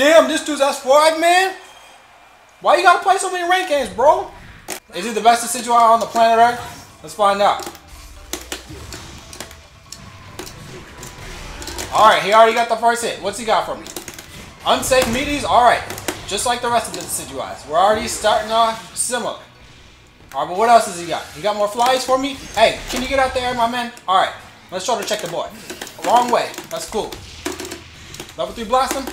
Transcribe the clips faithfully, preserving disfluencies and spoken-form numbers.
Damn, this dude's S four, man. Why you gotta play so many rank games, bro? Is he the best Decidueye on the planet Earth? Let's find out. Alright, he already got the first hit. What's he got for me? Unsafe meaties? Alright. Just like the rest of the Decidueyes. We're already starting off similar. Alright, but what else has he got? He got more flies for me? Hey, can you get out there, my man? Alright, let's try to check the boy. A long way. That's cool. Level three Blossom.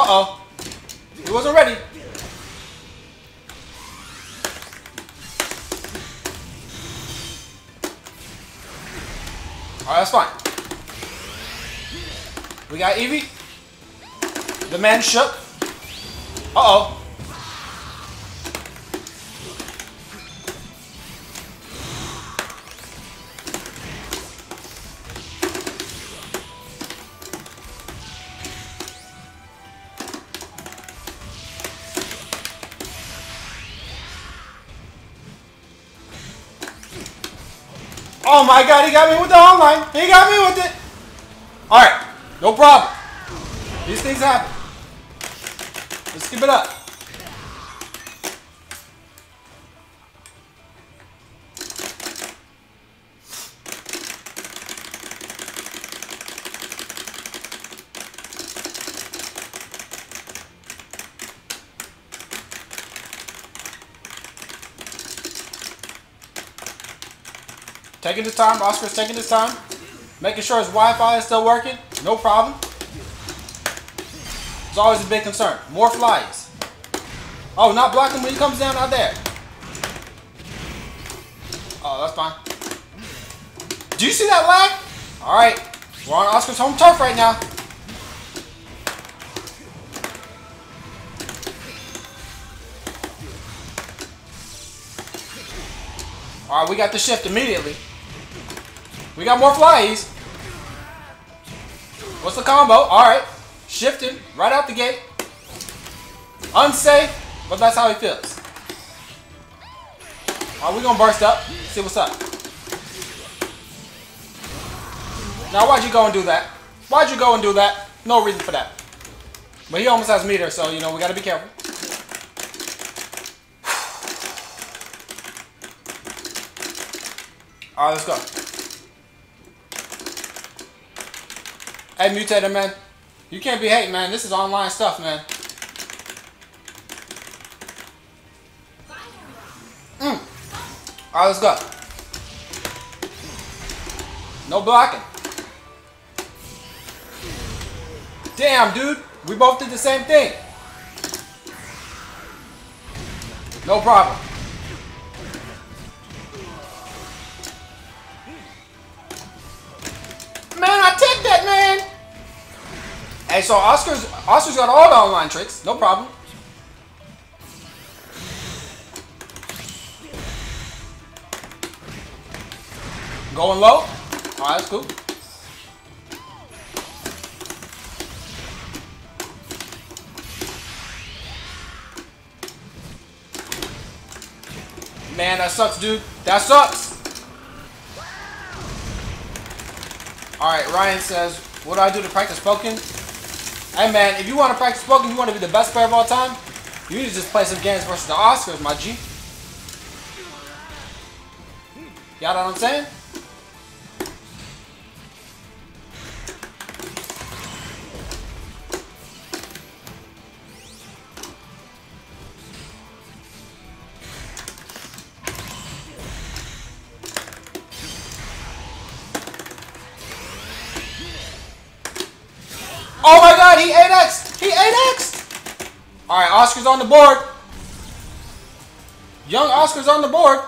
Uh-oh. He wasn't ready. Alright, that's fine. We got Eevee. The man shook. Uh-oh. Oh my god, he got me with the online. He got me with it. Alright, no problem. These things happen. Let's keep it up. Taking his time, Oscar's taking his time. Making sure his Wi-Fi is still working, no problem. It's always a big concern. More flies. Oh, not blocking when he comes down out there. Oh, that's fine. Do you see that lag? Alright, we're on Oscar's home turf right now. Alright, we got the shift immediately. We got more flies. What's the combo? Alright. Shifting right out the gate. Unsafe, but that's how he feels. Alright, we're gonna burst up. See what's up. Now, why'd you go and do that? Why'd you go and do that? No reason for that. But he almost has meter, so, you know, we gotta be careful. Alright, let's go. Hey, Mutator, man. You can't be hating, man. This is online stuff, man. Mm. All right, let's go. No blocking. Damn, dude. We both did the same thing. No problem. Hey, so Oscar's Oscar's got all the online tricks, no problem. Going low, all right, that's cool. Man, that sucks, dude. That sucks. All right, Ryan says, "What do I do to practice poking?" Hey man, if you want to practice poking, you want to be the best player of all time, you need to just play some games versus the Oscars, my G. Y'all know what I'm saying? Oh my god, he eight X'd! He eight X'd! Alright, Oscar's on the board. Young Oscar's on the board.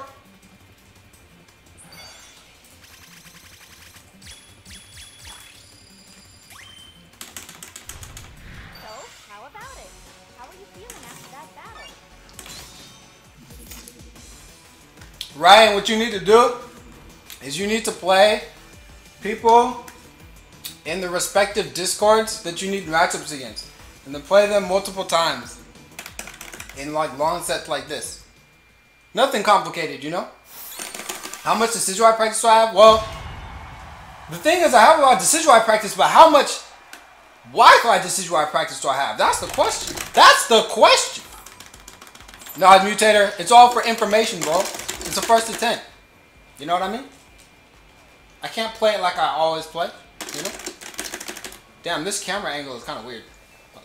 So, how about it? How are you feeling after that battle? Ryan, what you need to do is you need to play people in the respective discords that you need matchups against, and then play them multiple times in like long sets like this. Nothing complicated, you know. How much Decidueye practice do I have? Well, The thing is, I have a lot of Decidueye practice, but how much Wi-Fi Decidueye practice do I have? That's the question. That's the question. No, Mutator, it's all for information, bro. It's a first attempt. You know what I mean? I can't play it like I always play. You know? Damn, this camera angle is kind of weird. Hold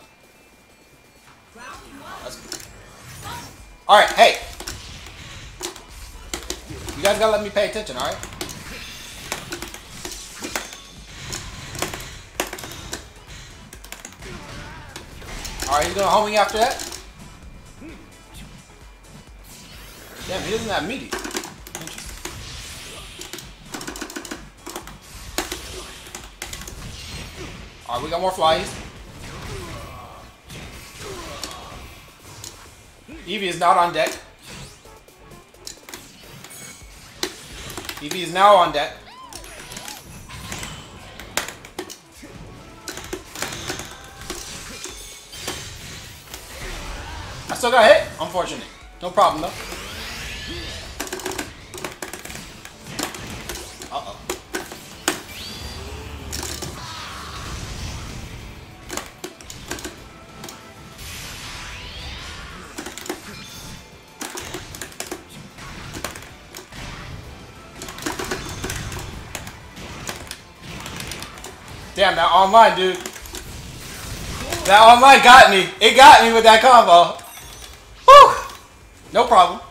on. That's good. All right, hey. You guys gotta let me pay attention, all right? All right, he's gonna homing after that. Damn, he doesn't have meaty. All right, we got more flies. Eevee is not on deck. Eevee is now on deck. I still got hit. Unfortunate. No problem, though. Uh-oh. Damn, that online, dude. That online got me. It got me with that combo. Whew. No problem.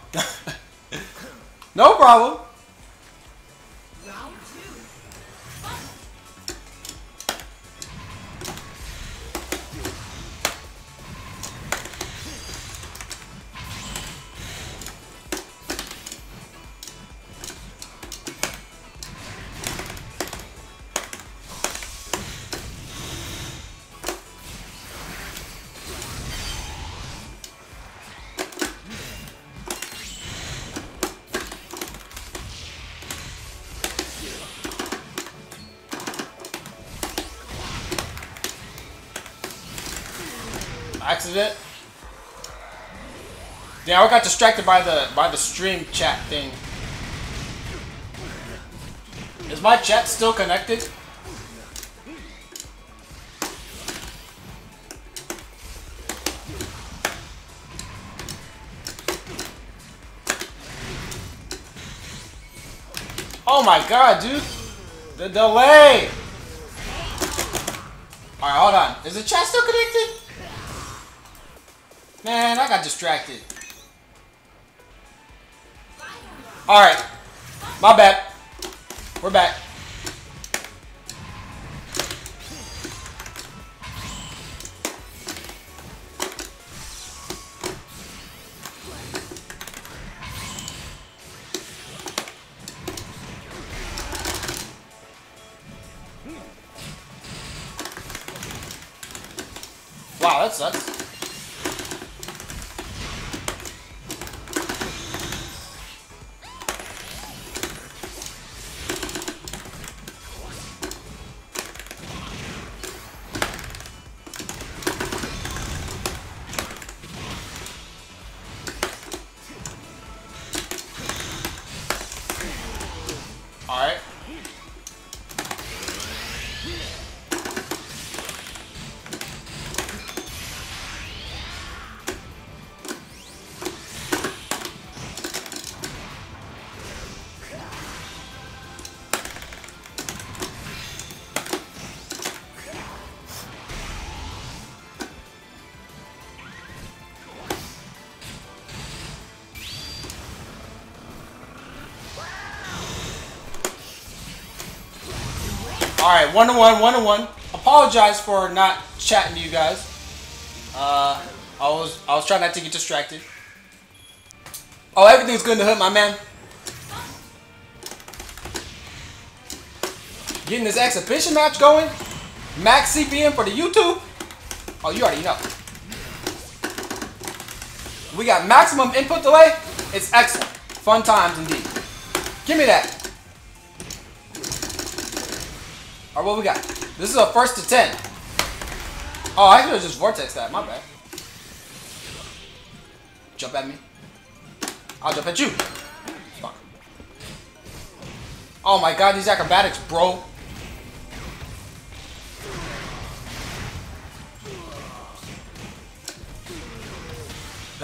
No problem. Accident. Yeah, I got distracted by the by the stream chat thing. Is my chat still connected? Oh my god, dude! The delay! Alright, hold on. Is the chat still connected? Man, I got distracted. Alright. My bad. We're back. Wow, that sucks. Alright, one to one, one to one. Apologize for not chatting to you guys. Uh, I was I was trying not to get distracted. Oh, everything's good in the hood, my man. Getting this exhibition match going. Max C P M for the YouTube. Oh, you already know. We got maximum input delay. It's excellent. Fun times indeed. Give me that. Alright, what we got? This is a first to ten. Oh, I could have just vortexed that. My bad. Jump at me. I'll jump at you. Fuck. Oh my god, these acrobatics, bro.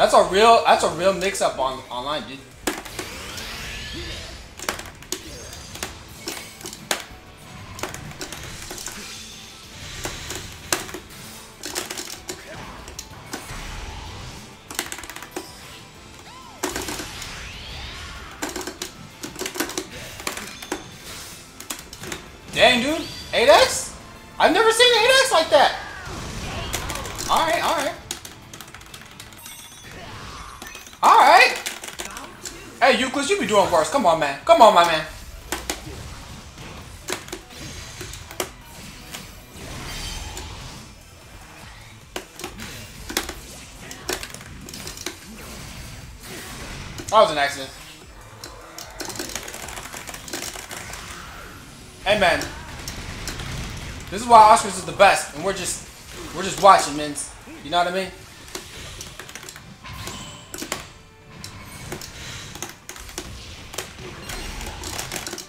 That's a real that's a real mix up on online, dude. Dang, dude, eight X? I've never seen an eight X like that. All right, all right. All right. Hey, Euclid, you be doing worse. Come on, man. Come on, my man. That was an accident. Hey man, this is why Oscar's is the best, and we're just we're just watching, man. You know what I mean?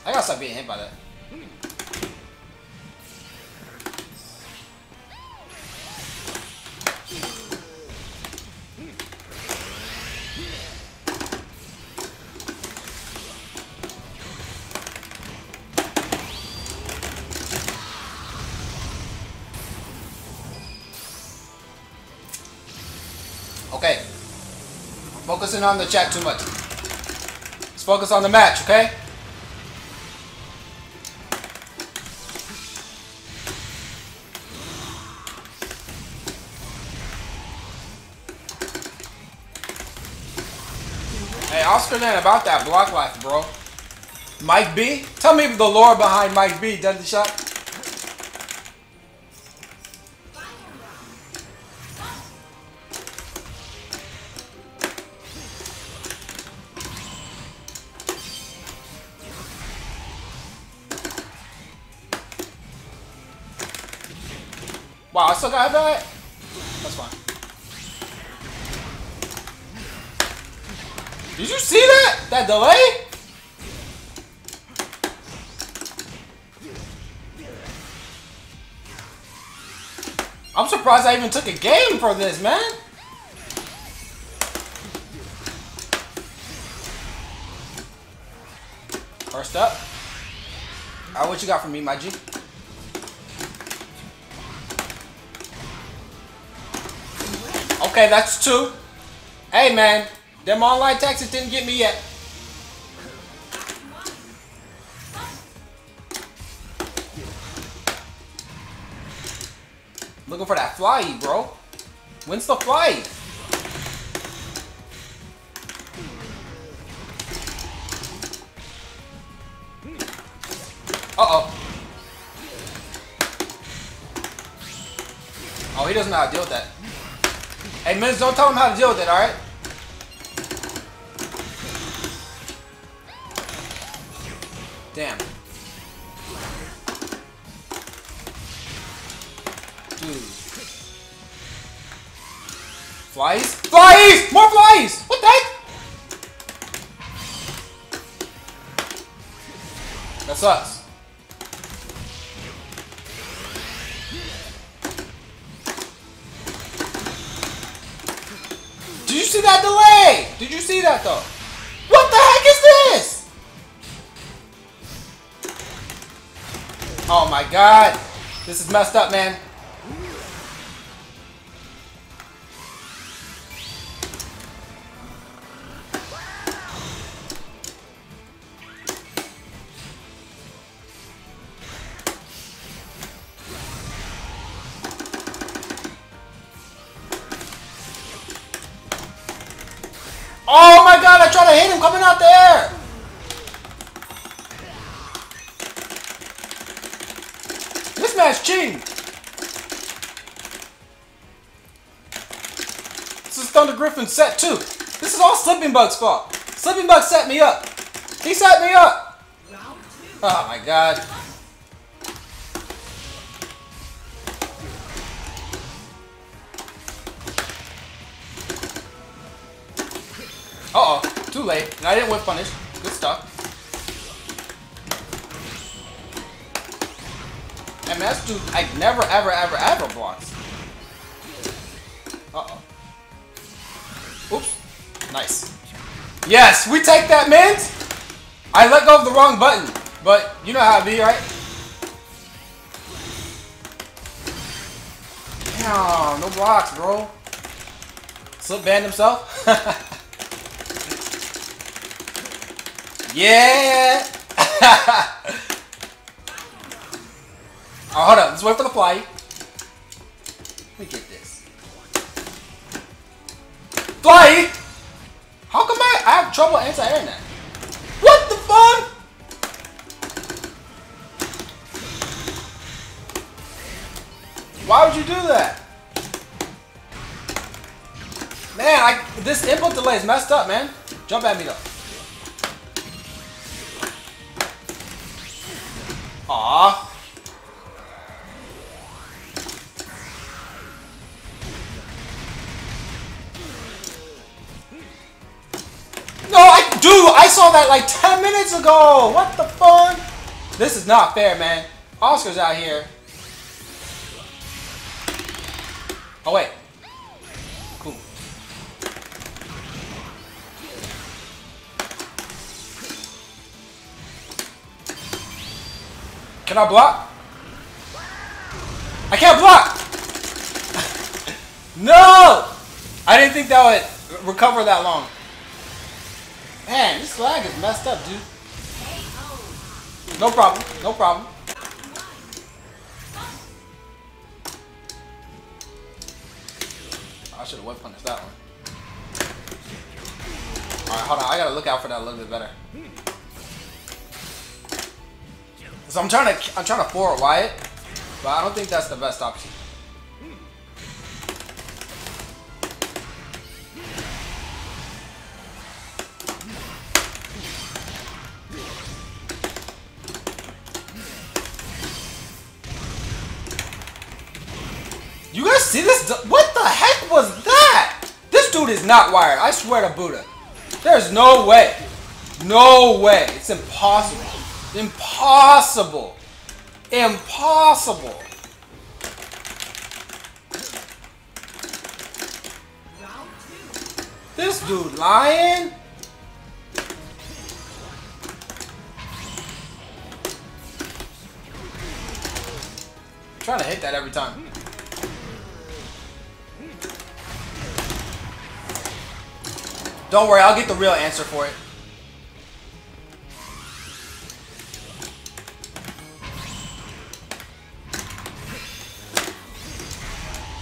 I gotta stop being hit by that. Okay. Focusing on the chat too much. Let's focus on the match, okay? Hey, Oscar, man, about that block life, bro. Mike B? Tell me the lore behind Mike B, does the shot? Wow, I still got that? That's fine. Did you see that? That delay? I'm surprised I even took a game for this, man. First up. Alright, what you got for me, my G? Okay, that's two. Hey man, them online taxes didn't get me yet. Looking for that fly, bro. When's the fly? Uh-oh. Oh, he doesn't know how to deal with that. Hey, Miz, don't tell him how to deal with it, alright? Damn. Dude. Flies? Flies! More flies! What the heck? That sucks. Did you see that delay? Did you see that though? What the heck is this? Oh my god. This is messed up, man. Oh my god, I tried to hit him coming out there! This man's cheating! This is Thunder Griffin's set too. This is all Slipping Bug's fault. Slipping Bug set me up. He set me up! Oh my god. Uh-oh, too late. And I didn't whip punish. Good stuff. And that's dude, I never, ever, ever, ever blocks. Uh-oh. Oops. Nice. Yes, we take that, mint! I let go of the wrong button, but you know how it be, right? Damn, no blocks, bro. Slip band himself. Yeah! Oh, hold up. Let's wait for the fly. Let me get this. Fly! How come I, I have trouble anti-airing that? What the fuck? Why would you do that? Man, I, this input delay is messed up, man. Jump at me, though. Aww. No, I, dude, I saw that like ten minutes ago. What the fuck? This is not fair, man. Oscar's out here. Oh, wait. Cool. Can I block? I can't block! No! I didn't think that would recover that long. Man, this lag is messed up, dude. No problem. No problem. I should have one punished that one. Alright, hold on. I gotta look out for that a little bit better. So I'm trying to I'm trying to forward Wyatt, but I don't think that's the best option. You guys see this? What the heck was that? This dude is not wired. I swear to Buddha. There's no way. No way. It's impossible. Impossible. Impossible. This dude lying? I'm trying to hit that every time. Don't worry, I'll get the real answer for it.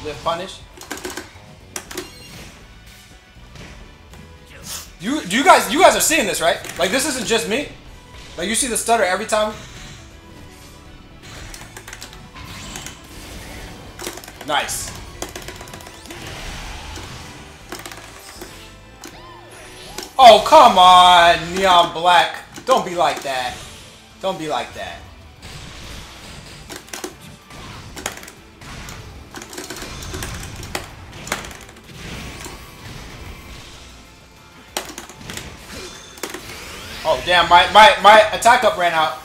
Live punish. You you guys you guys are seeing this, right? Like, this isn't just me. Like, you see the stutter every time. Nice. Oh, come on, Neon Black. Don't be like that. Don't be like that. Oh, damn. My, my, my attack up ran out.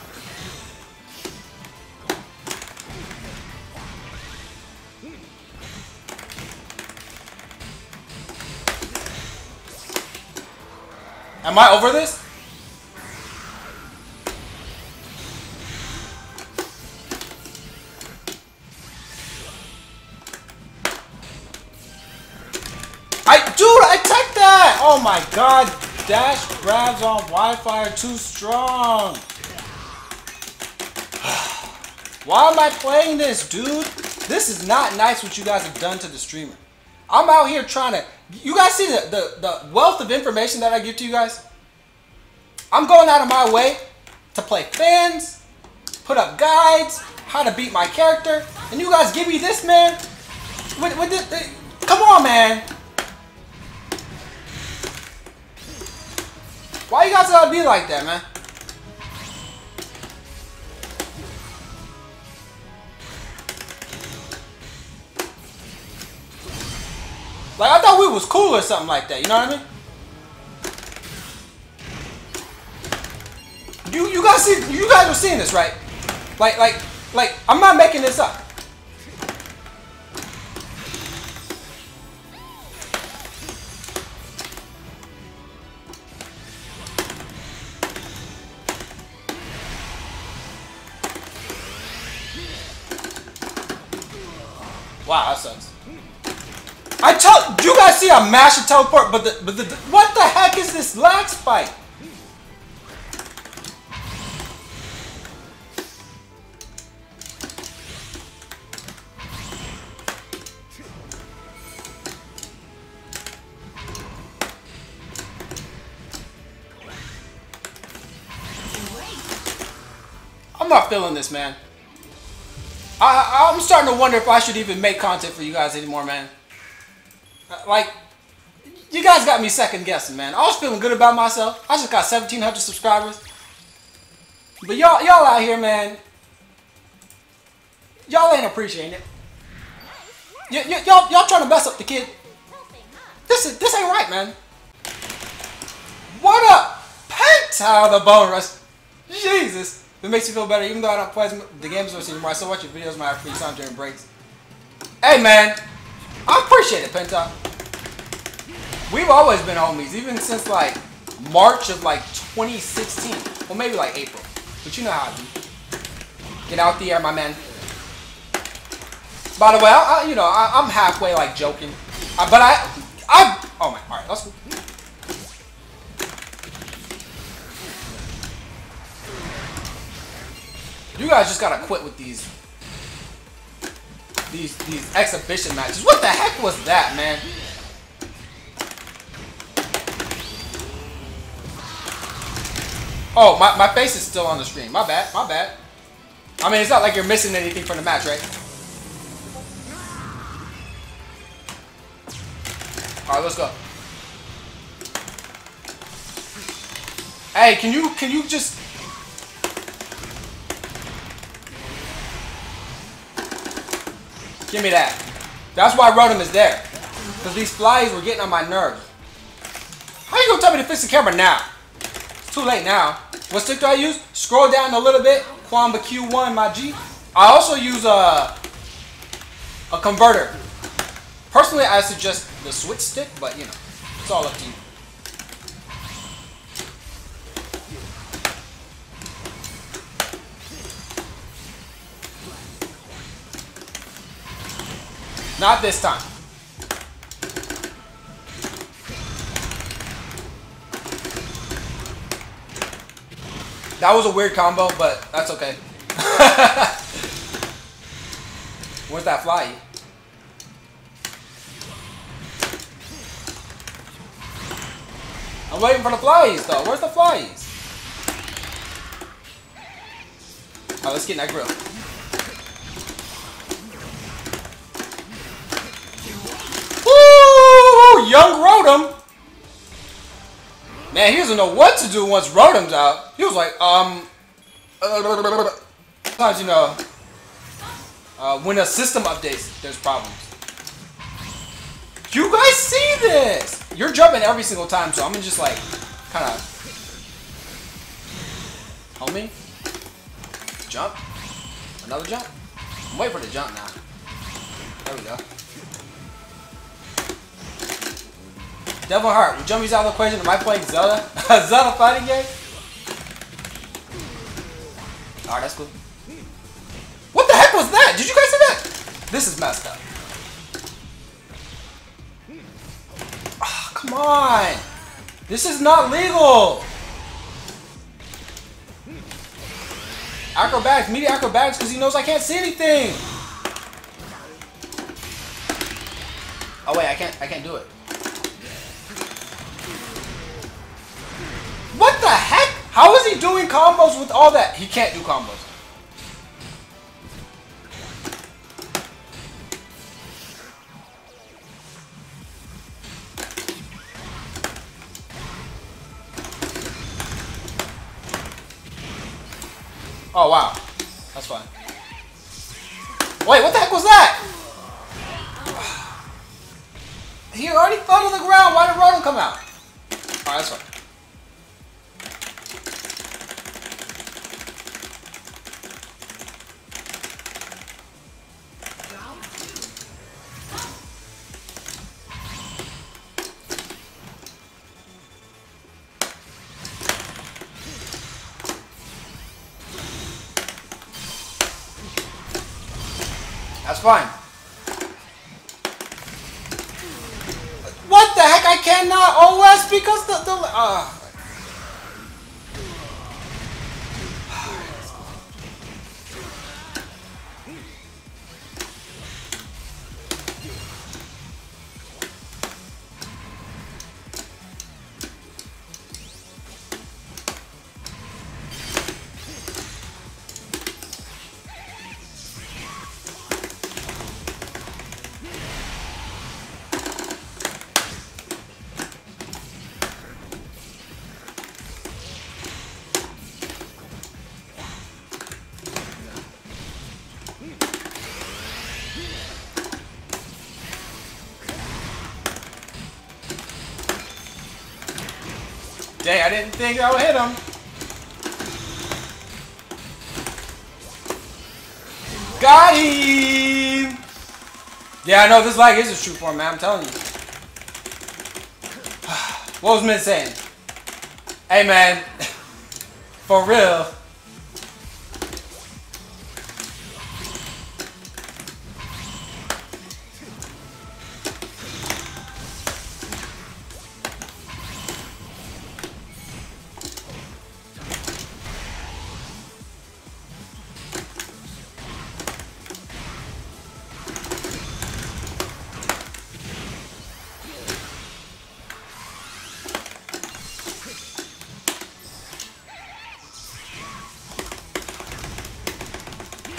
Am I over this? I dude, I attacked that! Oh my god, dash grabs on Wi-Fi are too strong. Why am I playing this, dude? This is not nice what you guys have done to the streamer. I'm out here trying to... You guys see the, the, the wealth of information that I give to you guys? I'm going out of my way to play fans, put up guides, how to beat my character, and you guys give me this, man? With, with this, uh, come on, man. Why you guys gotta be like that, man? Like, I thought we was cool or something like that, you know what I mean? You you guys see you guys are seeing this, right? Like like like I'm not making this up. Wow, that sucks. I tell you guys see I mash and teleport, but the but the what the heck is this lag spike? I'm not feeling this, man. I, I'm starting to wonder if I should even make content for you guys anymore, man. Like, you guys got me second guessing, man. I was feeling good about myself. I just got seventeen hundred subscribers. But y'all y'all out here, man. Y'all ain't appreciating it. Y'all y'all trying to mess up the kid. This is this ain't right, man. What up, Penta the Bone Rush? Jesus. It makes you feel better, even though I don't play the games anymore. I still watch your videos my free time during breaks. Hey, man, I appreciate it, Penta. We've always been homies, even since like March of like twenty sixteen, well maybe like April. But you know how I do. Get out the air, my man. By the way, I, I, you know I, I'm halfway like joking, I, but I, I, oh my, all right, let's go. You guys just gotta quit with these, these, these exhibition matches. What the heck was that, man? Oh, my, my face is still on the screen. My bad, my bad. I mean, it's not like you're missing anything from the match, right? All right, let's go. Hey, can you, can you just... Give me that. That's why Rotom is there. Because these flies were getting on my nerves. How you gonna tell me to fix the camera now? It's too late now. What stick do I use? Scroll down a little bit. Quantum Q one, my G. I also use a, a converter. Personally, I suggest the switch stick, but you know, it's all up to you. Not this time. That was a weird combo, but that's okay. Where's that fly? I'm waiting for the flies, though. Where's the flies? Alright, let's get in that grill. Young Rotom, man, he doesn't know what to do once Rotom's out. He was like, um, uh, sometimes you know, uh, when a system updates, there's problems. You guys see this? You're jumping every single time, so I'm gonna just like, kind of, homie, jump, another jump. I'm waiting for the jump now. There we go. Devil Heart, when Jummy's out of the equation, am I playing Zelda? Zelda fighting game? Alright, that's cool. What the heck was that? Did you guys see that? This is messed up. Oh, come on. This is not legal. Acrobatics, media acrobatics, because he knows I can't see anything. Oh wait, I can't, I can't do it. What the heck? How is he doing combos with all that? He can't do combos. Oh, wow. That's fine. Wait, what the heck was that? He already fell to the ground. Why did Rotom come out? Alright, that's fine. That's fine. What the heck? I cannot O S because the... the uh. Dang, I didn't think I would hit him. Got him! Yeah, I know this lag is a true form, man. I'm telling you. What was Min saying? Hey, man. For real.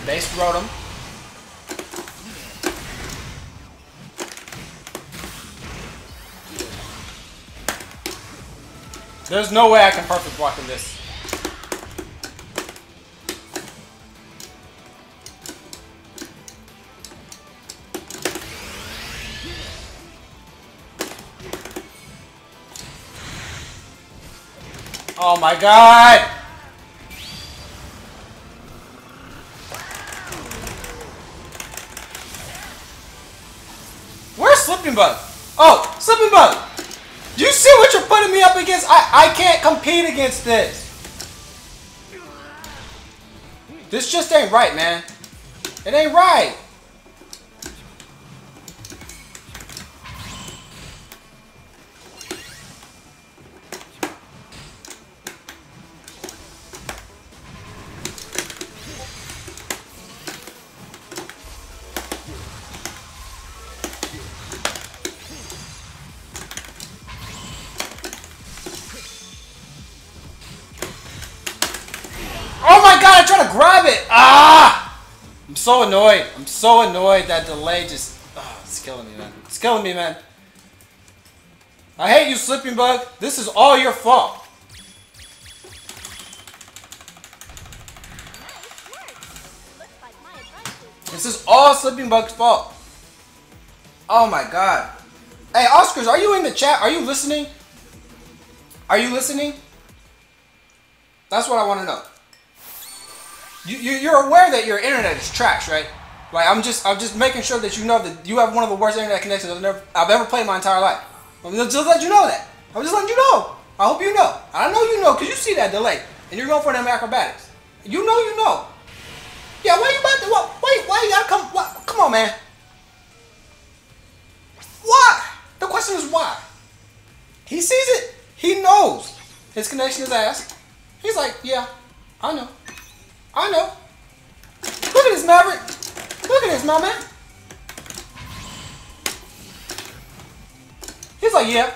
Base Rotom. There's no way I can perfect block in this. Oh my god! Slipping Bug. Oh, Slipping Bug. You see what you're putting me up against? I, I can't compete against this. This just ain't right, man. It ain't right. Grab it! Ah! I'm so annoyed. I'm so annoyed that delay just... Oh, it's killing me, man. It's killing me, man. I hate you, Slipping Bug. This is all your fault. This is all Slipping Bug's fault. Oh my god. Hey, Oscars, are you in the chat? Are you listening? Are you listening? That's what I want to know. You, you, you're aware that your internet is trash, right? Like I'm just, I'm just making sure that you know that you have one of the worst internet connections I've ever, I've ever played in my entire life. I'm just letting you know that. I'm just letting you know. I hope you know. I know you know because you see that delay, and you're going for them acrobatics. You know, you know. Yeah, why you about to? Why, why, why you gotta come? Why, come on, man. Why? The question is why. He sees it. He knows his connection is ass. He's like, yeah, I know. I know. Look at this, Maverick. Look at this, my man. He's like, yeah.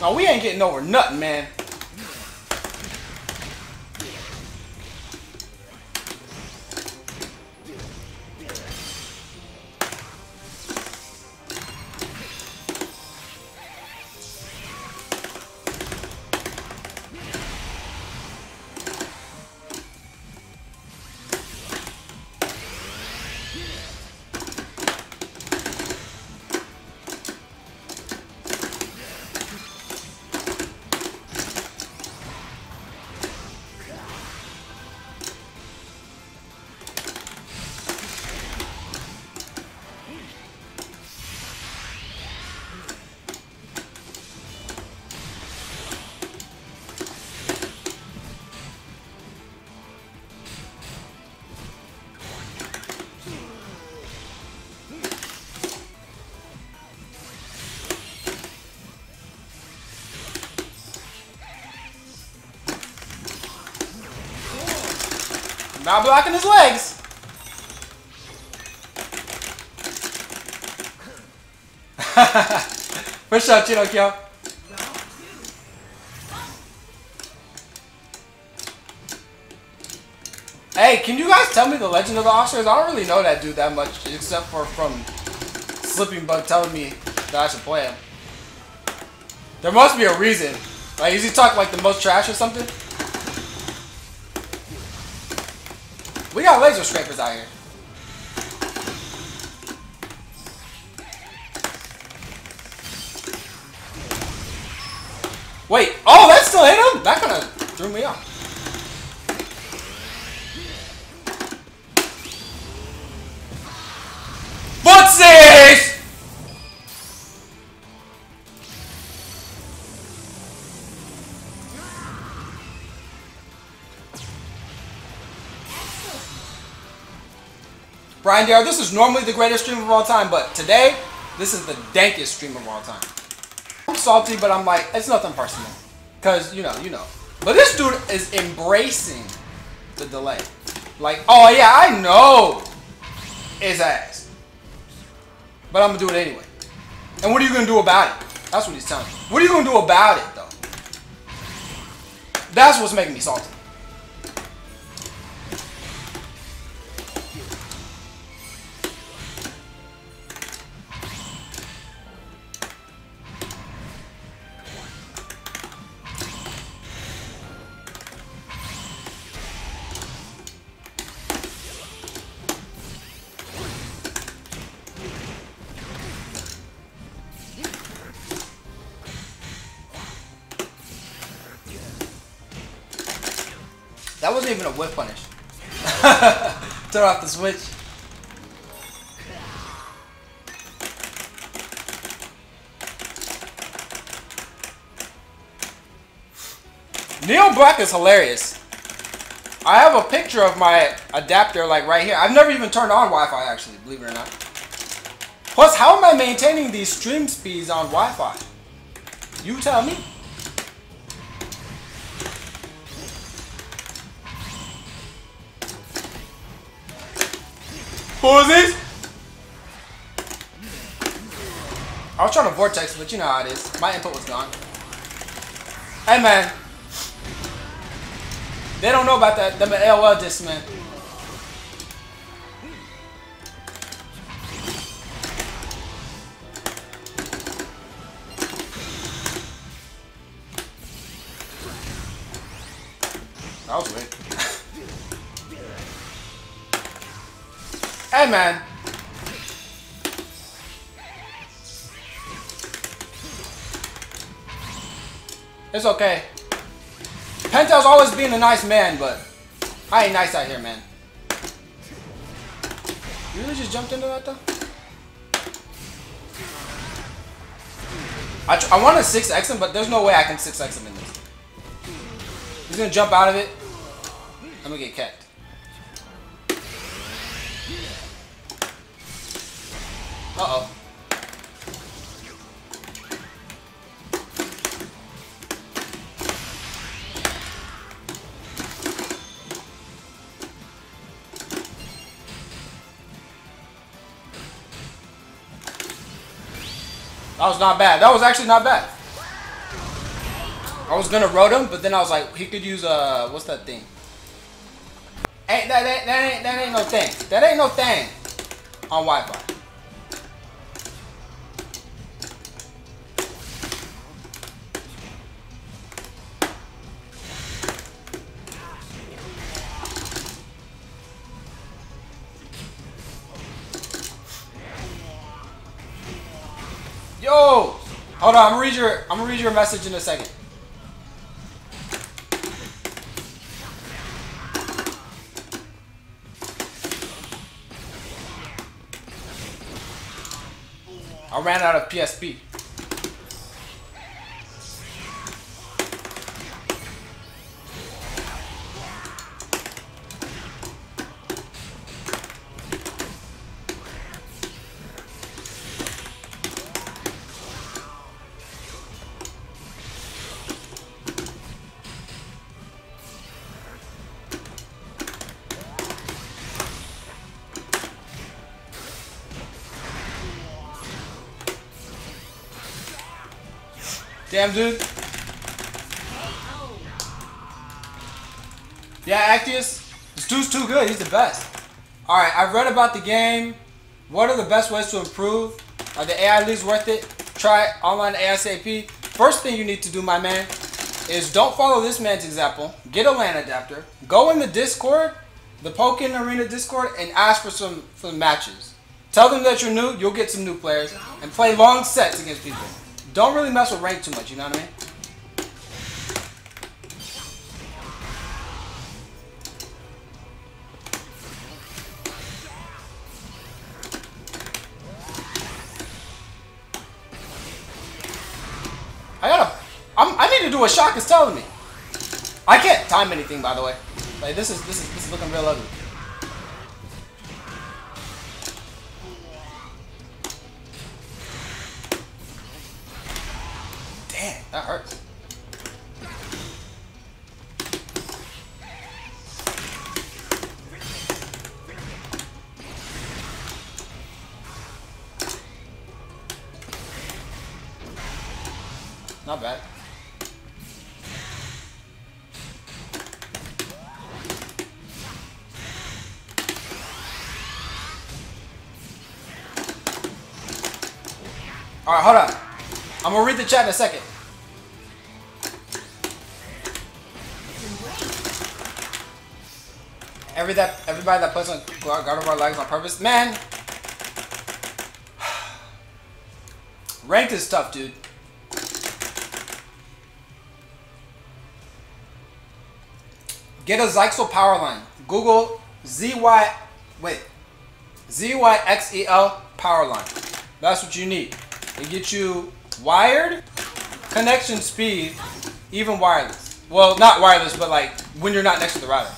Oh, we ain't getting over nothing, man. I'm not blocking his legs. Push up, Chinokyo. Hey, can you guys tell me the legend of the Oscars? I don't really know that dude that much, except for from Slipping Bug telling me that I should play him. There must be a reason. Like, is he talking like the most trash or something? We got laser scrapers out here. Wait, oh, that still hit him? That kind of threw me off. Footsies! Brian Darrow, this is normally the greatest stream of all time, but today, this is the dankest stream of all time. I'm salty, but I'm like, it's nothing personal. Because, you know, you know. But this dude is embracing the delay. Like, oh yeah, I know his ass. But I'm going to do it anyway. And what are you going to do about it? That's what he's telling me. What are you going to do about it, though? That's what's making me salty. That wasn't even a whip punish. Turn off the switch. Neil Black is hilarious. I have a picture of my adapter like right here. I've never even turned on Wi-Fi actually, believe it or not. Plus, how am I maintaining these stream speeds on Wi-Fi? You tell me. Who is this? I was trying to vortex, but you know how it is. My input was gone. Hey, man. They don't know about that. Them at A O L discs, man. That was weird. Hey, man. It's okay. Pentel's always being a nice man, but I ain't nice out here, man. You really just jumped into that, though? I, I want to six X him, but there's no way I can six X him in this. He's going to jump out of it. I'm going to get cat. Uh-oh. That was not bad. That was actually not bad. I was gonna Rotom, but then I was like, he could use uh what's that thing? Ain't that ain't that ain't that ain't no thing. That ain't no thing on Wi-Fi. Yo! Hold on, I'm gonna read your I'm gonna read your message in a second. I ran out of P S P. Damn, dude. Yeah, Actius. This dude's too good. He's the best. Alright, I've read about the game. What are the best ways to improve? Are the A I leagues worth it? Try it online ASAP. First thing you need to do, my man, is don't follow this man's example. Get a LAN adapter. Go in the Discord, the Pokemon Arena Discord, and ask for some, for matches. Tell them that you're new. You'll get some new players. And play long sets against people. Don't really mess with rank too much, you know what I mean? I gotta... I'm, I need to do what Shock is telling me. I can't time anything, by the way. Like, this is, this is, this is looking real ugly. Damn, that hurts. Not bad. Alright, hold on. I'm gonna read the chat in a second. Every that everybody that plays on Gardevoir lags on purpose. Man. Ranked is tough, dude. Get a ZYXEL power line. Google Z Y wait. Z Y X E L power line. That's what you need. It gets you wired, connection speed, even wireless. Well, not wireless, but like when you're not next to the router.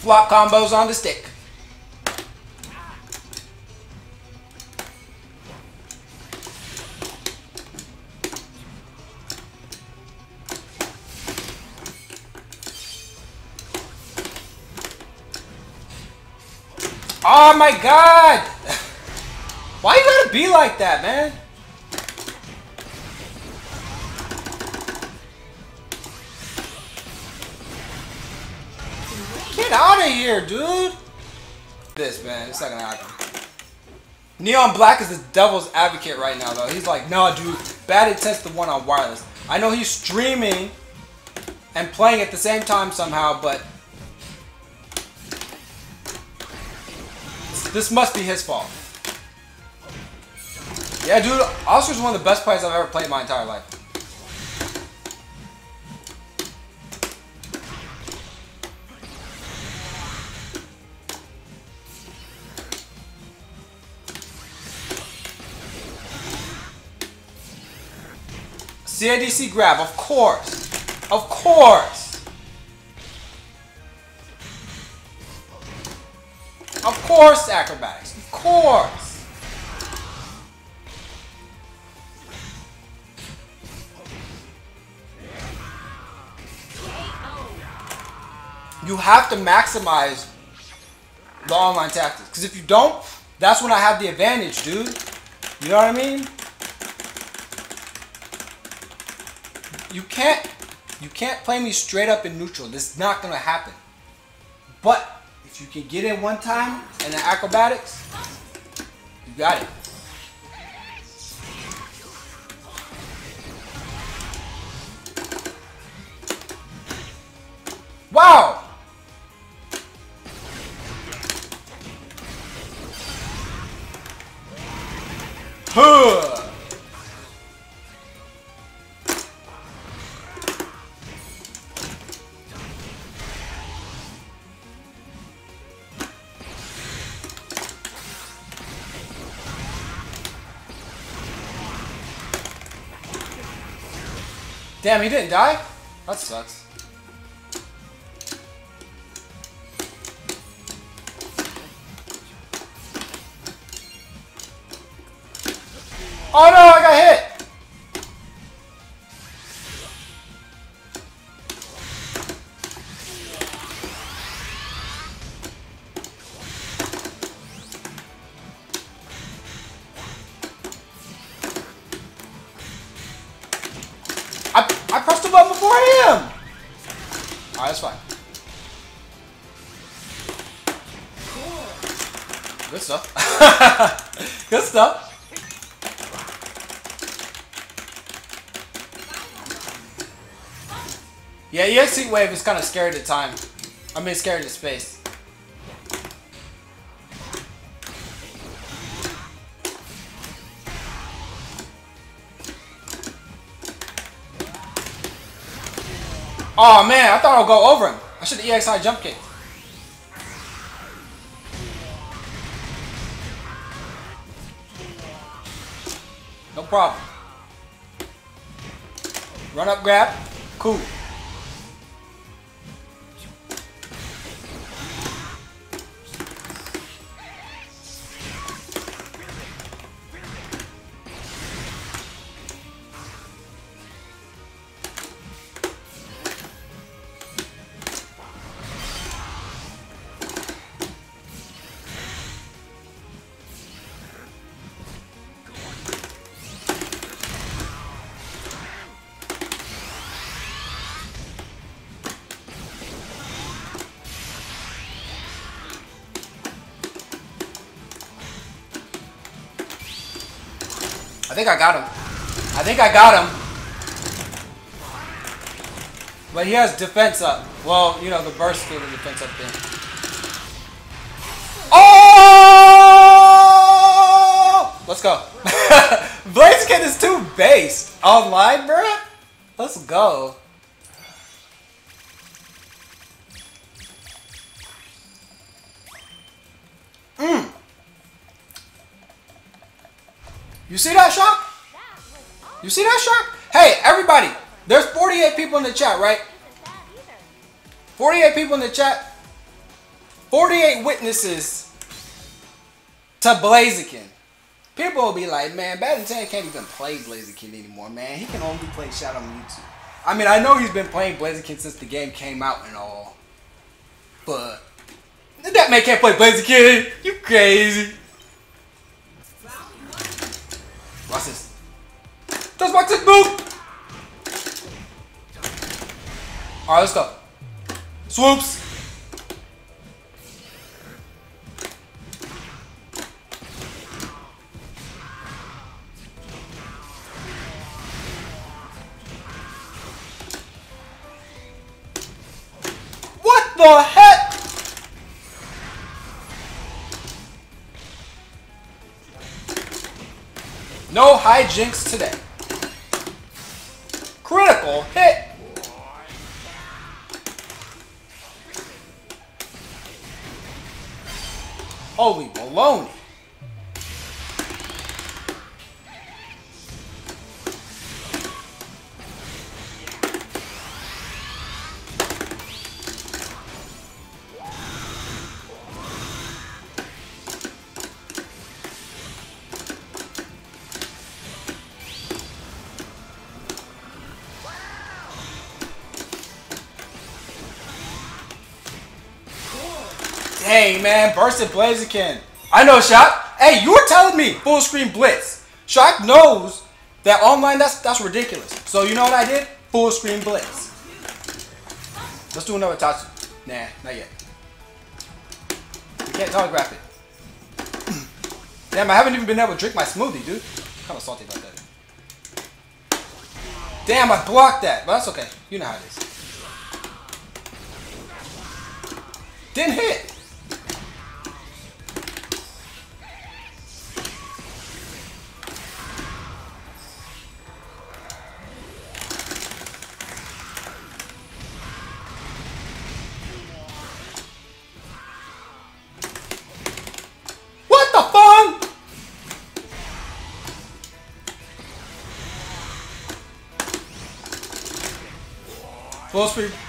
Flop combos on the stick. Oh my god! Why you gotta be like that, man? Get out of here, dude! This, man, it's not gonna happen. Neon Black is the devil's advocate right now, though. He's like, no, dude, bad intent's the one on wireless. I know he's streaming and playing at the same time somehow, but... this must be his fault. Yeah, dude, Oscar's one of the best players I've ever played in my entire life. C A D C grab, of course. Of course. Of course, acrobatics. Of course. You have to maximize the online tactics. Because if you don't, that's when I have the advantage, dude. You know what I mean? You can't, you can't play me straight up in neutral. This is not going to happen. But... if you can get in one time and the acrobatics, you got it. Wow! Huh! Damn, he didn't die? That sucks. Oh no, I got hit! for him! Alright, that's fine. Good stuff. Good stuff. Yeah, the X-Seat Wave is kind of scared at time. I mean, scared at space. Oh man, I thought I'd go over him. I should have E X I jump kick. No problem. Run up grab. Cool. I think I got him. I think I got him. But he has defense up. Well, you know, the burst through the defense up there. Oh! Let's go. Blaziken is too based. Online, bruh? Let's go. Mmm. You see that shock? You see that shock? Hey, everybody, there's forty-eight people in the chat, right? forty-eight people in the chat. forty-eight witnesses to Blaziken. People will be like, man, Badminton can't even play Blaziken anymore, man. He can only play Shadow Mewtwo. I mean, I know he's been playing Blaziken since the game came out and all. But that man can't play Blaziken. You crazy. Watch this. Just watch this move! Alright, let's go. Swoops! What the heck? No hijinks today. Critical hit. Holy baloney. Hey man, burst at Blaziken. I know, Shock. Hey, you were telling me full screen blitz. Shock knows that online that's that's ridiculous. So you know what I did? Full screen blitz. Let's do another touch. Nah, not yet. We can't telegraph it. Damn, I haven't even been able to drink my smoothie, dude. I'm kind of salty about that. Damn, I blocked that, but that's okay. You know how it is. Didn't hit.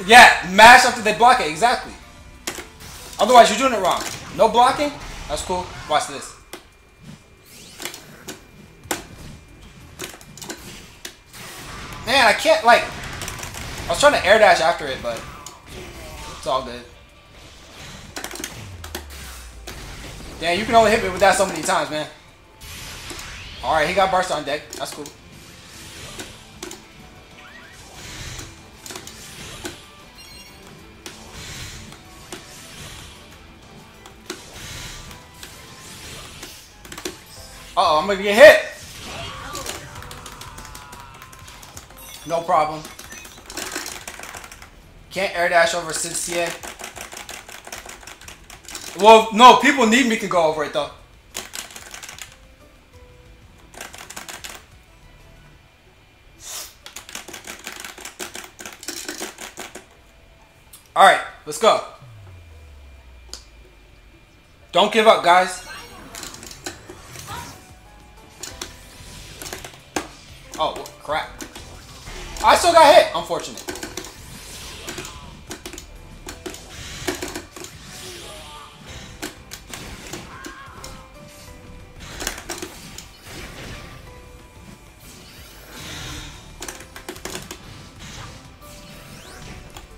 Yeah, mash after they block it, exactly. Otherwise, you're doing it wrong. No blocking? That's cool. Watch this. Man, I can't, like... I was trying to air dash after it, but... It's all good. Damn, you can only hit me with that so many times, man. Alright, he got burst on deck. That's cool. Uh-oh, I'm gonna get hit! No problem. Can't air dash over six T A. Well, no, people need me to go over it though. Alright, let's go. Don't give up, guys. Oh, crap. I still got hit. Unfortunate.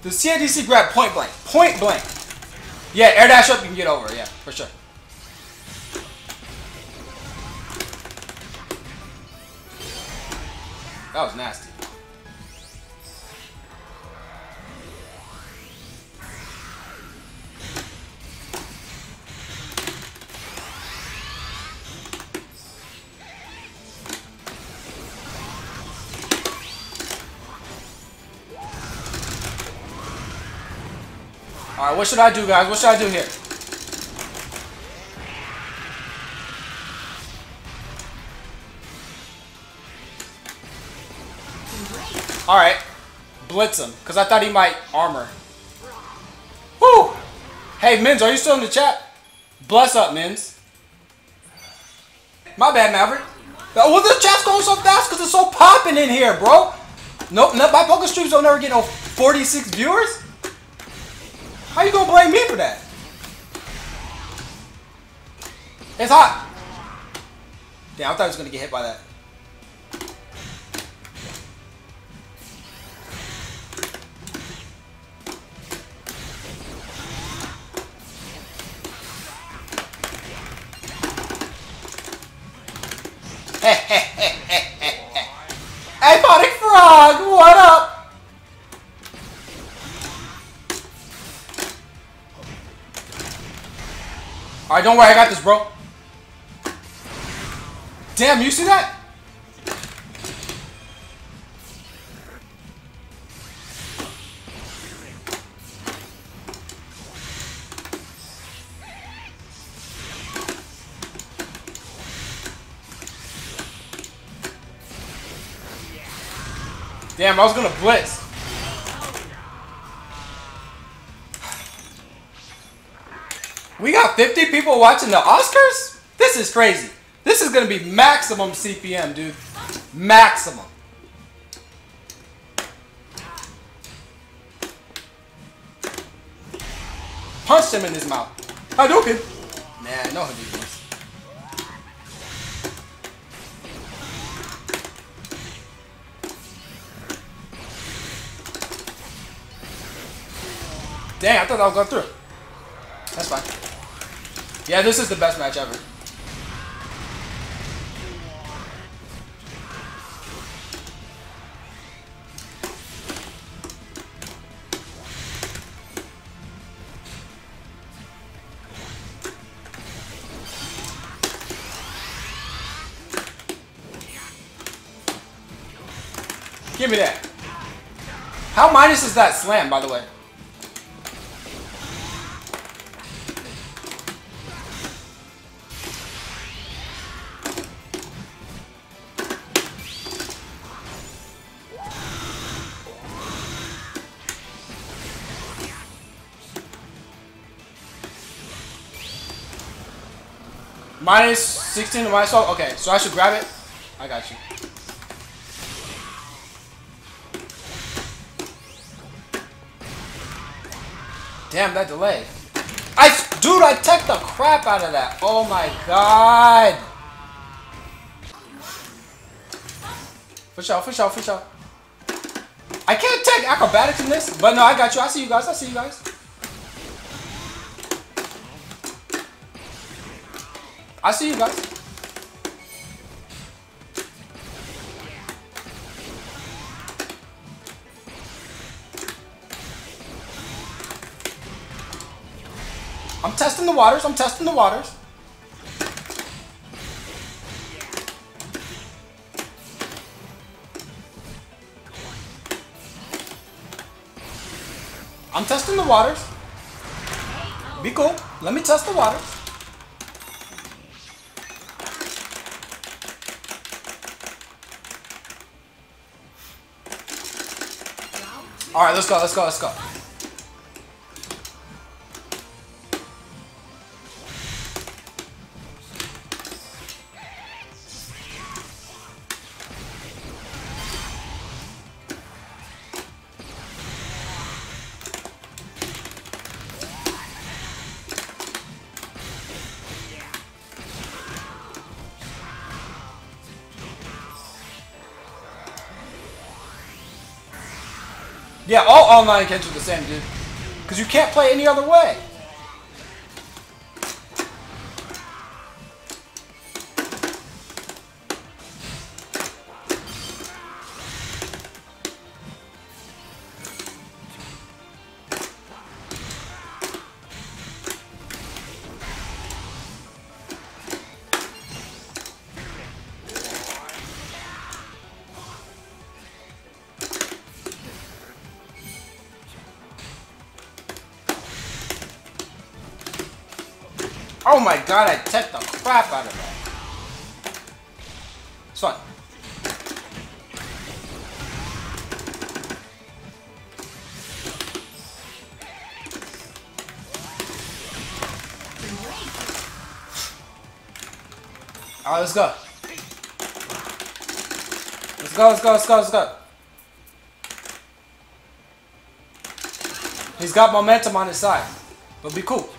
The C I D C grab point blank. Point blank. Yeah, air dash up, you can get over. Yeah, for sure. That was nasty. Alright, what should I do, guys? What should I do here? Alright. Blitz him. Because I thought he might armor. Woo! Hey, Mins, are you still in the chat? Bless up, Mins. My bad, Maverick. Well, this chat's going so fast because it's so popping in here, bro. Nope, no, my poker streams don't ever get no forty-six viewers. How you gonna blame me for that? It's hot. Damn, I thought I was gonna get hit by that. Hey, Podic Frog, what up? Alright, don't worry, I got this, bro. Damn, you see that? Damn, I was gonna blitz. We got fifty people watching the Oscars? This is crazy. This is going to be maximum C P M, dude. Maximum. Punched him in his mouth. Hadouken. Nah, no Hadoukens. Dang, I thought I was going through. That's fine. Yeah, this is the best match ever. Give me that. How minus is that slam, by the way? Minus sixteen to my soul? Okay, so I should grab it? I got you. Damn, that delay. I, dude, I teched the crap out of that. Oh my god. Fish out, fish out, fish out. I can't tech acrobatics in this, but no, I got you. I see you guys, I see you guys. I see you guys. I'm testing the waters. I'm testing the waters. I'm testing the waters. Be cool. Let me test the waters. All right, let's go, let's go, let's go. Yeah, all online kids are the same, dude. Because you can't play any other way. Oh my god, I took the crap out of that. Son. Alright, let's go. Let's go, let's go, let's go, let's go. He's got momentum on his side. But be cool.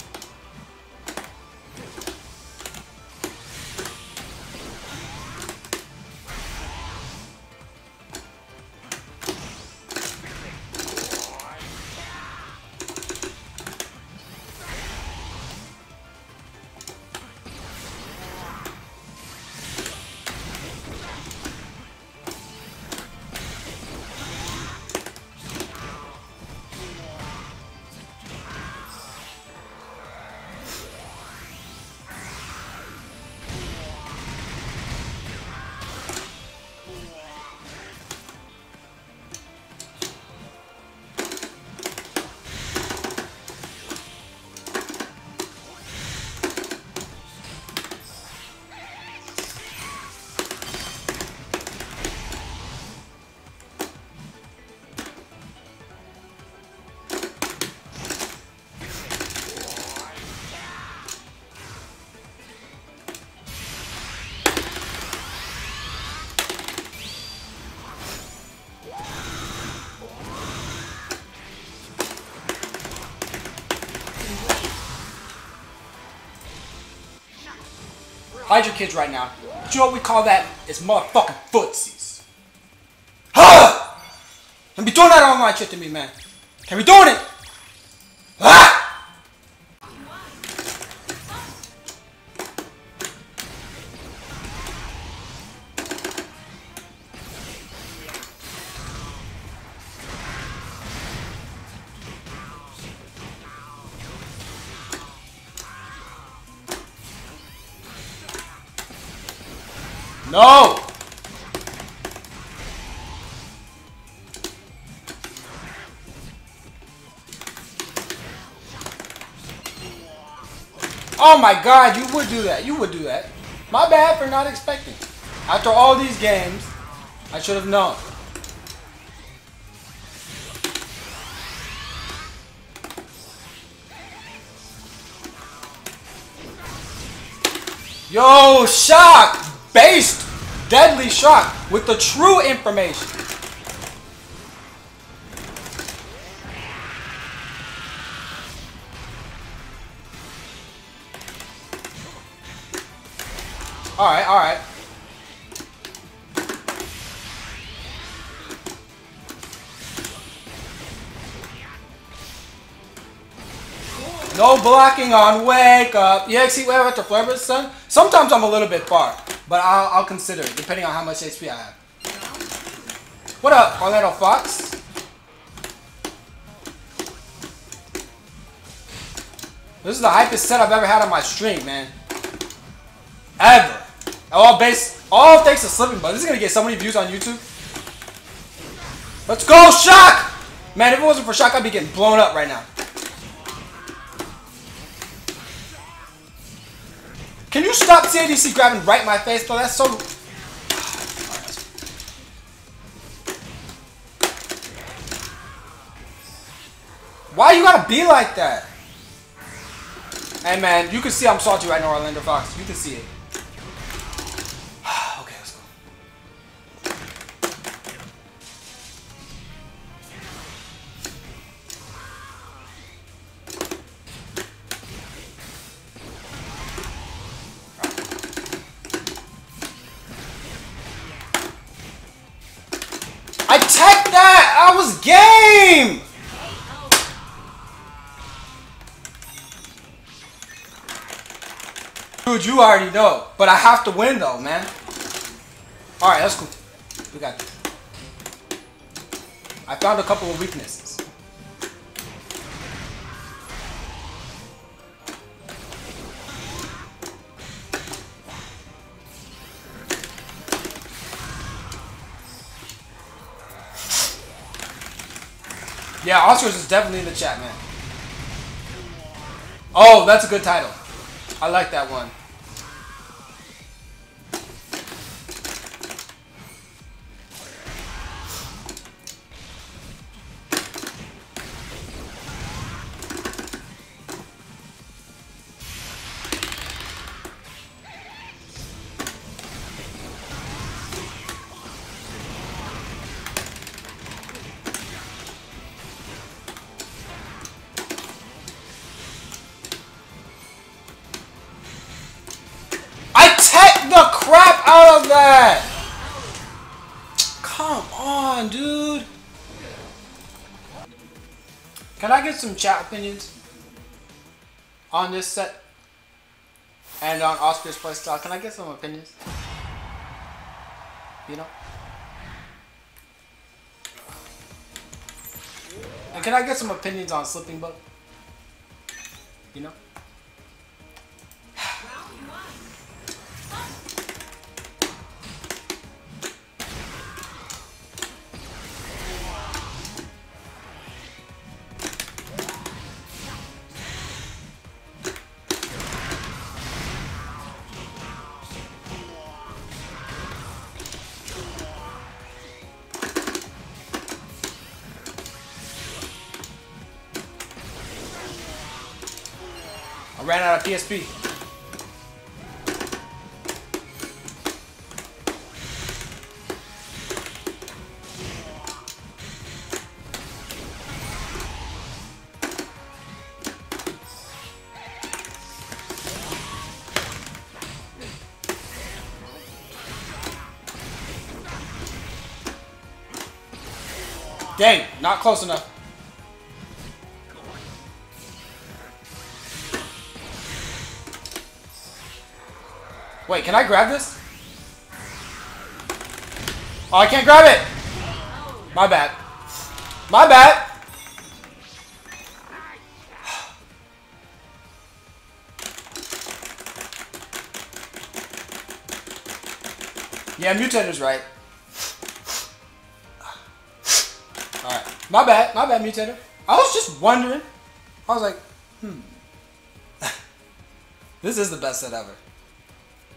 Hide your kids right now. But you know what we call that? It's motherfucking footsies. Huh? Don't be doing that online shit to me, man. Can't be doing it. Ah! No! Oh my god, you would do that. You would do that. My bad for not expecting. After all these games, I should have known. Yo, shock! Based deadly shock with the true information. All right, all right. No blocking on wake up. Yeah, see, where at the flavor, son. Sometimes I'm a little bit far. But I'll, I'll consider it, depending on how much H P I have. What up, Orlando Fox? This is the hypest set I've ever had on my stream, man. Ever. All based, all thanks to Slipping Bug. This is going to get so many views on YouTube. Let's go, Shock! Man, if it wasn't for shock, I'd be getting blown up right now. Can you stop C A D C grabbing right in my face, though? That's so... Why you gotta be like that? Hey, man, you can see I'm salty right now, Orlando Fox. You can see it. Okay, let's go. I checked that! I was game! Dude, you already know, but I have to win though, man. All right, let's go. We got this. I found a couple of weaknesses. Yeah, Oscar's is definitely in the chat, man. Oh, that's a good title. I like that one. The crap out of that! Come on, dude. Can I get some chat opinions on this set and on Oscar's playstyle? Can I get some opinions? You know. And can I get some opinions on Slipping Bug? You know. I ran out of P S P. Dang, not close enough. Wait, can I grab this? Oh, I can't grab it! My bad. My bad! Yeah, Mutator's right. Alright. My bad, my bad, Mutator. I was just wondering. I was like, hmm. This is the best set ever.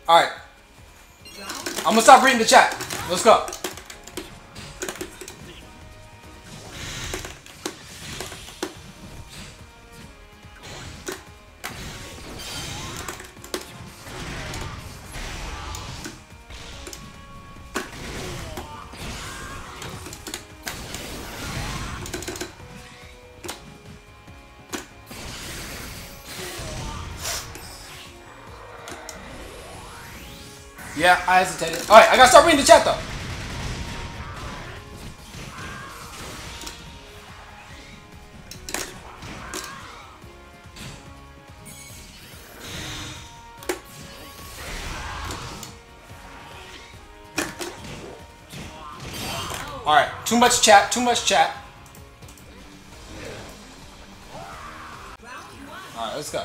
Alright, I'm gonna stop reading the chat. Let's go. Yeah, I hesitated. Alright, I gotta start reading the chat though. Alright, too much chat, too much chat. Alright, let's go.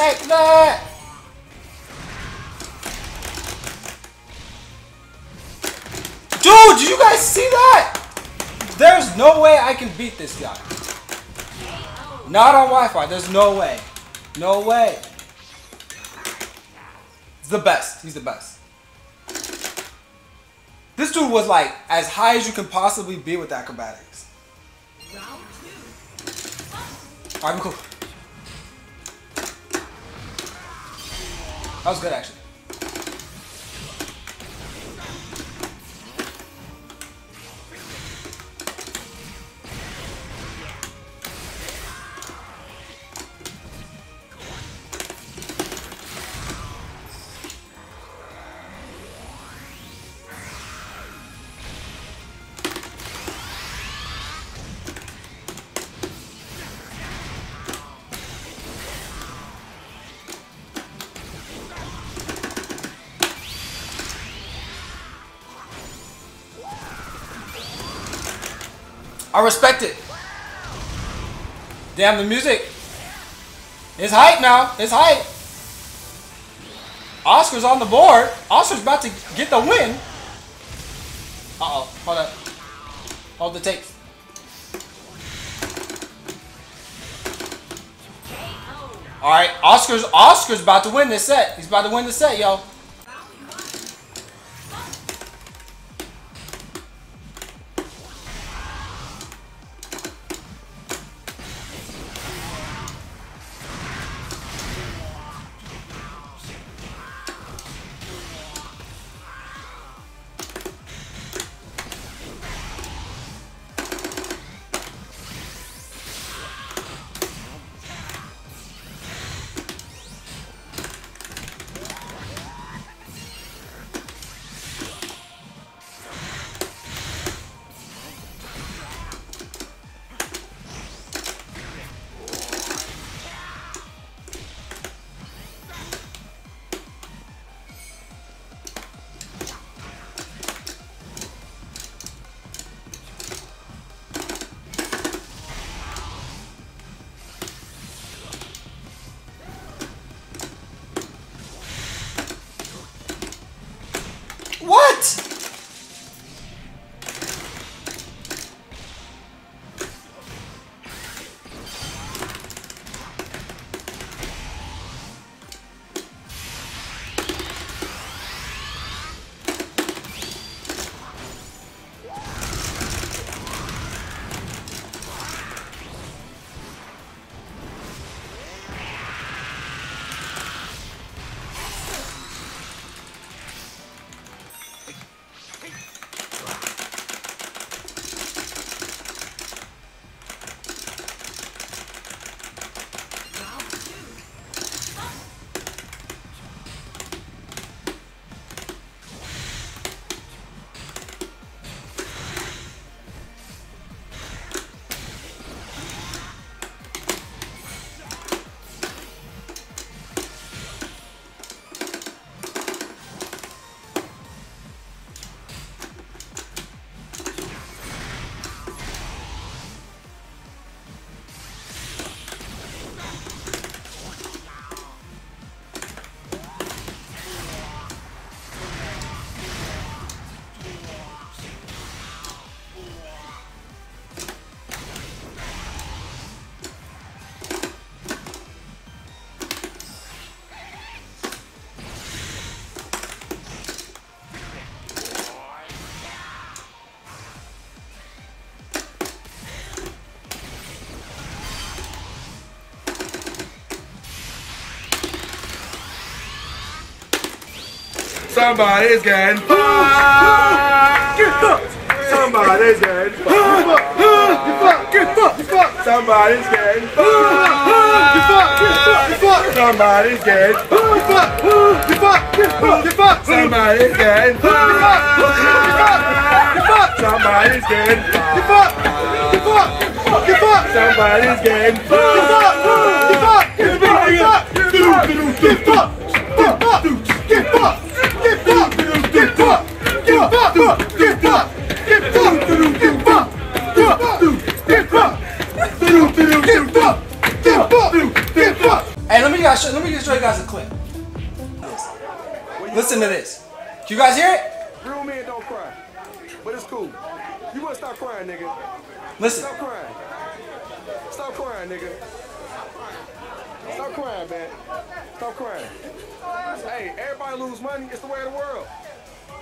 Take that! Dude, did you guys see that? There's no way I can beat this guy. Not on Wi-Fi. There's no way. No way. He's the best. He's the best. This dude was like as high as you can possibly be with acrobatics. Alright, I'm cool. That was good, actually. I respect it. Damn, the music. It's hype now. It's hype. Oscar's on the board. Oscar's about to get the win. Uh-oh. Hold up. Hold the tapes. All right. Oscar's Oscar's about to win this set. He's about to win the set, yo. Somebody's getting fucked! Get fucked! Somebody's getting fucked! Get fucked! Get fucked! Somebody's getting fucked! Get fucked! Get fucked! Somebody's getting fucked! Get fucked! Get fucked! Somebody's getting fucked! Somebody's getting fucked! Get fucked! Get fucked! Somebody's getting fucked! Get fucked! Get fucked! Get fucked! Get fucked! Get fucked! Get fucked! Get fucked! Get fucked! Get fucked! Get fucked! Get fucked! Get fucked! Get fucked! Get fucked! Hey, let me let me show you guys a clip. Listen to this. You guys hear it? Real men don't cry, but it's cool. You gonna stop crying, nigga. Listen. Stop crying. Stop crying, nigga. Stop crying, man. Stop crying. Hey, everybody lose money. It's the way of the world.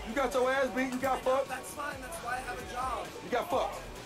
You got your ass beat. You got fucked. That's fine. That's why I have a job. You got fucked.